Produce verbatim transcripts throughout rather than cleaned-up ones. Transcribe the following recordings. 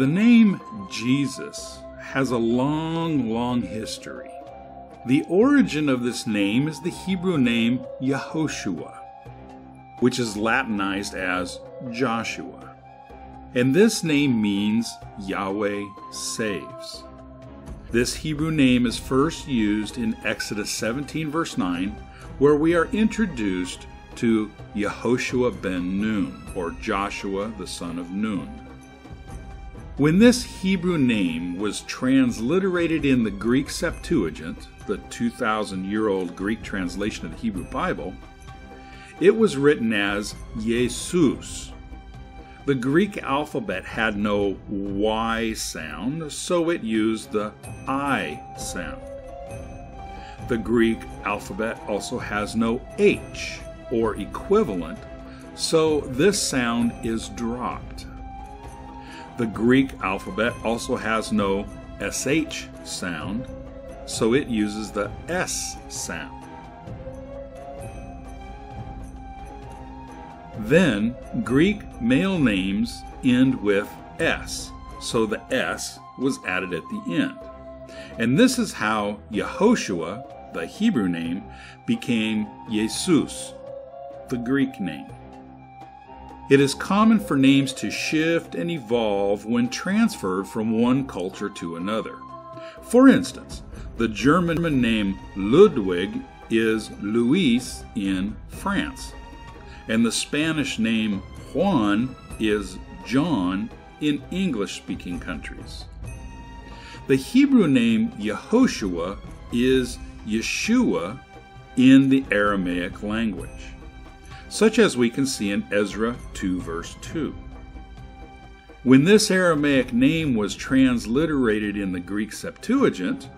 The name Jesus has a long, long history. The origin of this name is the Hebrew name Yehoshua, which is Latinized as Joshua. And this name means Yahweh saves. This Hebrew name is first used in Exodus seventeen verse nine, where we are introduced to Yehoshua ben Nun, or Joshua the son of Nun. When this Hebrew name was transliterated in the Greek Septuagint, the two thousand year old Greek translation of the Hebrew Bible, it was written as Iesous. The Greek alphabet had no Y sound, so it used the I sound. The Greek alphabet also has no H or equivalent, so this sound is dropped. The Greek alphabet also has no S H sound, so it uses the S sound. Then, Greek male names end with S, so the S was added at the end. And this is how Yehoshua, the Hebrew name, became Iesous, the Greek name. It is common for names to shift and evolve when transferred from one culture to another. For instance, the German name Ludwig is Luis in France, and the Spanish name Juan is John in English-speaking countries. The Hebrew name Yehoshua is Yeshua in the Aramaic language, such as we can see in Ezra two verse two. When this Aramaic name was transliterated in the Greek Septuagint,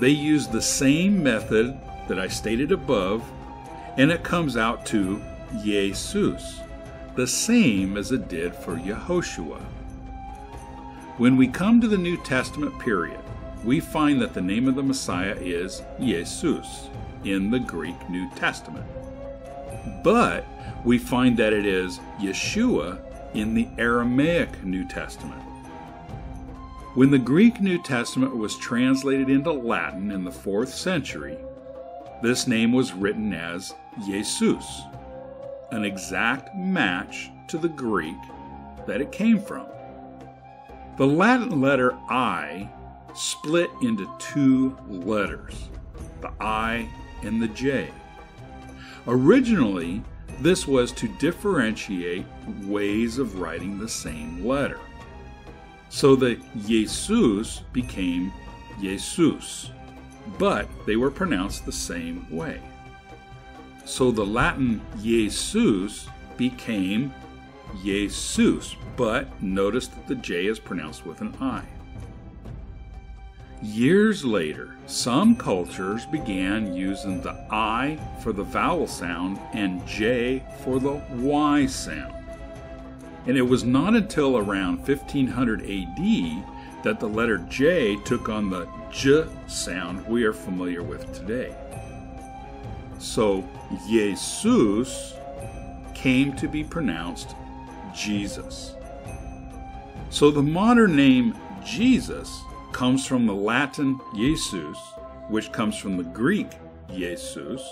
they used the same method that I stated above, and it comes out to Iesous, the same as it did for Yehoshua. When we come to the New Testament period, we find that the name of the Messiah is Iesous in the Greek New Testament. But we find that it is Yeshua in the Aramaic New Testament. When the Greek New Testament was translated into Latin in the fourth century, this name was written as Iesous, an exact match to the Greek that it came from. The Latin letter I split into two letters, the I and the J. Originally, this was to differentiate ways of writing the same letter. So the Iesous became Iesous, but they were pronounced the same way. So the Latin Iesous became Iesous, but notice that the J is pronounced with an I. Years later, some cultures began using the I for the vowel sound and J for the Y sound. And it was not until around fifteen hundred A D that the letter J took on the J sound we are familiar with today. So Iesous came to be pronounced Jesus. So the modern name Jesus comes from the Latin Iesous, which comes from the Greek Iesous,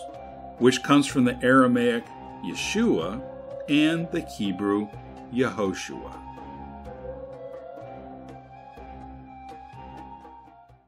which comes from the Aramaic Yeshua, and the Hebrew Yehoshua.